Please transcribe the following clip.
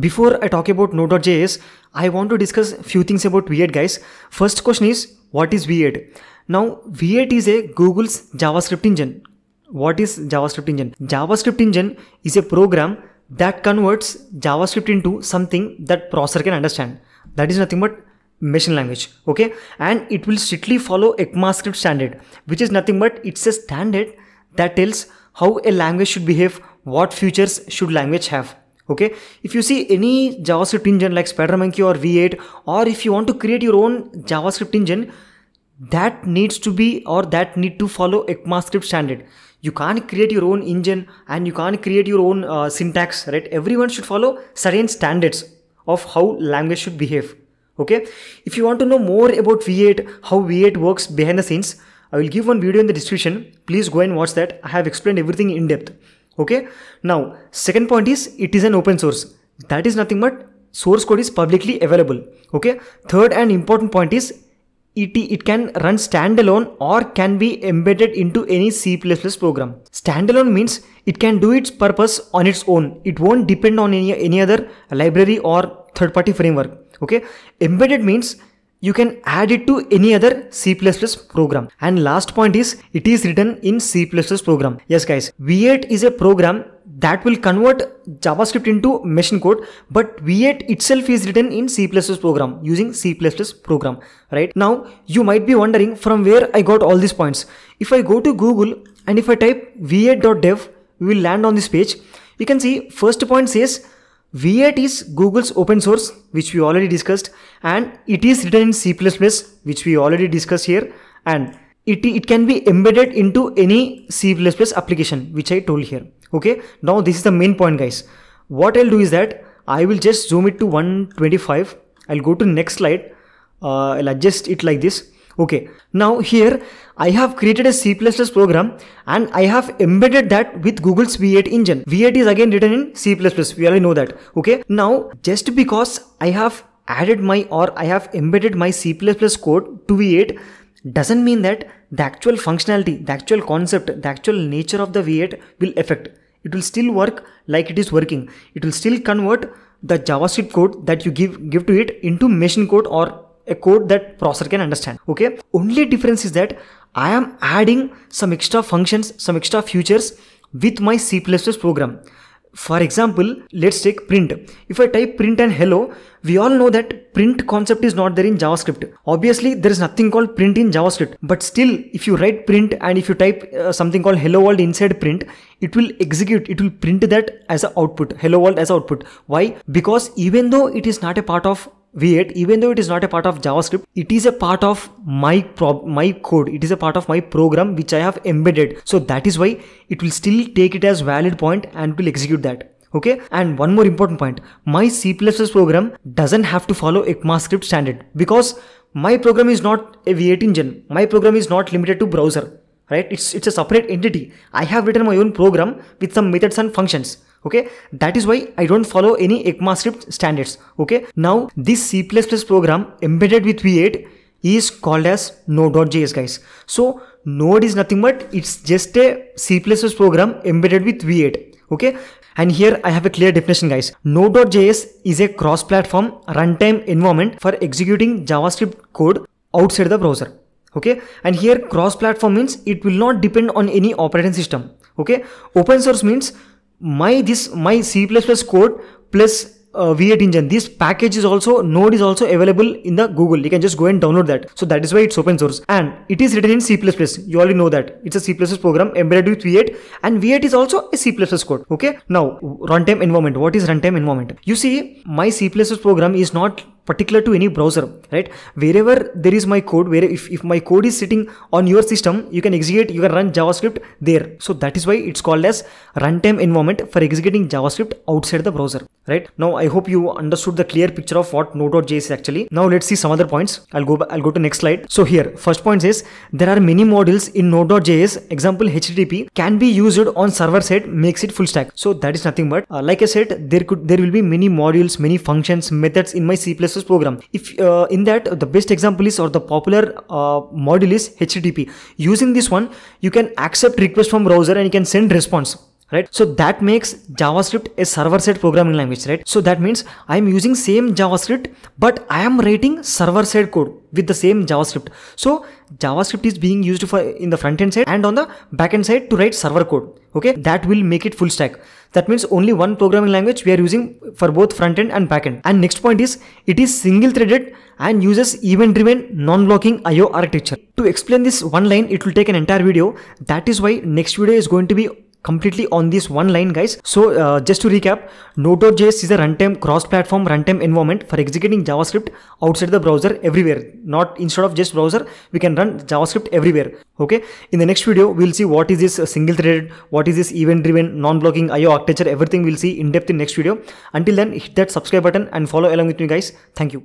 Before I talk about Node.js, I want to discuss few things about V8 guys. First question is, what is V8? Now, V8 is a Google's JavaScript engine. What is JavaScript engine? JavaScript engine is a program that converts JavaScript into something that browser can understand. That is nothing but machine language, okay? And it will strictly follow ECMAScript standard, which is nothing but it's a standard that tells how a language should behave, what features should language have. Okay, if you see any JavaScript engine like SpiderMonkey or V8, or if you want to create your own JavaScript engine, that needs to be or that need to follow ECMAScript standard. You can't create your own engine and you can't create your own syntax, right? Everyone should follow certain standards of how language should behave. Okay, if you want to know more about V8, how V8 works behind the scenes, I will give one video in the description. Please go and watch that. I have explained everything in depth. Okay, now second point is it is an open source. That is nothing but source code is publicly available. Okay, third and important point is it can run standalone or can be embedded into any C++ program. Standalone means it can do its purpose on its own. It won't depend on any other library or third-party framework. Okay, embedded means you can add it to any other C++ program. And last point is it is written in C++ program. Yes guys, V8 is a program that will convert JavaScript into machine code, but V8 itself is written in C++ program using C++ program, right? Now you might be wondering from where I got all these points. If I go to Google and if I type v8.dev, we will land on this page. You can see first point says V8 is Google's open source, which we already discussed, and it is written in C++, which we already discussed here, and it can be embedded into any C++ application, which I told here. Okay, now this is the main point guys. What I'll do is that I will just zoom it to 125. I'll go to next slide. I'll adjust it like this. Okay, now here I have created a C++ program and I have embedded that with Google's V8 engine. V8 is again written in C++, we already know that. Okay, now just because I have added my or I have embedded my C++ code to V8 doesn't mean that the actual functionality, the actual concept, the actual nature of the V8 will affect. It will still work like it is working. It will still convert the JavaScript code that you give to it into machine code or a code that browser can understand. Okay, only difference is that I am adding some extra functions, some extra features with my C++ program. For example, let's take print. If I type print and hello, we all know that print concept is not there in JavaScript. Obviously, there is nothing called print in JavaScript, but still if you write print and if you type something called hello world inside print, it will execute, it will print that as an output, hello world as output. Why? Because even though it is not a part of V8, even though it is not a part of JavaScript, it is a part of my code. It is a part of my program which I have embedded. So that is why it will still take it as valid point and will execute that. Okay. And one more important point. My C++ program doesn't have to follow ECMAScript standard because my program is not a V8 engine. My program is not limited to browser, right? It's a separate entity. I have written my own program with some methods and functions. Okay, that is why I don't follow any ECMAScript standards. Okay, now this C++ program embedded with V8 is called as Node.js guys. So Node is nothing but it's just a C++ program embedded with V8. Okay, and here I have a clear definition guys. Node.js is a cross-platform runtime environment for executing JavaScript code outside the browser. Okay, and here cross-platform means it will not depend on any operating system. Okay, open source means my C++ code plus V8 engine, this package is also, Node is also available in the Google. You can just go and download that. So that is why it's open source and it is written in C++. You already know that it's a C++ program embedded with V8 and V8 is also a C++ code. Okay. Now runtime environment. What is runtime environment? You see, my C++ program is not particular to any browser, right? Wherever there is my code, where if my code is sitting on your system, you can execute, you can run JavaScript there. So that is why it's called as runtime environment for executing JavaScript outside the browser, right? Now I hope you understood the clear picture of what Node.js is actually. Now let's see some other points. I'll go to next slide. So here, first point is there are many modules in Node.js, example HTTP can be used on server side, makes it full stack. So that is nothing but like I said, there will be many modules, many functions, methods in my C++ program. If in that the best example is or the popular module is HTTP. Using this one, you can accept request from browser and you can send response. right? So that makes JavaScript a server-side programming language, right? So that means I'm using same JavaScript, but I am writing server-side code with the same JavaScript. So JavaScript is being used for in the front-end side and on the back-end side to write server code. Okay, that will make it full stack. That means only one programming language we are using for both front-end and back-end. And next point is, it is single-threaded and uses event-driven non-blocking I/O architecture. To explain this one line, it will take an entire video. That is why next video is going to be completely on this one line, guys. So just to recap, Node.js is a runtime cross-platform runtime environment for executing JavaScript outside the browser everywhere. Not instead of just browser, we can run JavaScript everywhere. Okay. In the next video, we'll see what is this single-threaded, what is this event-driven, non-blocking I/O architecture. Everything we'll see in depth in next video. Until then, hit that subscribe button and follow along with me, guys. Thank you.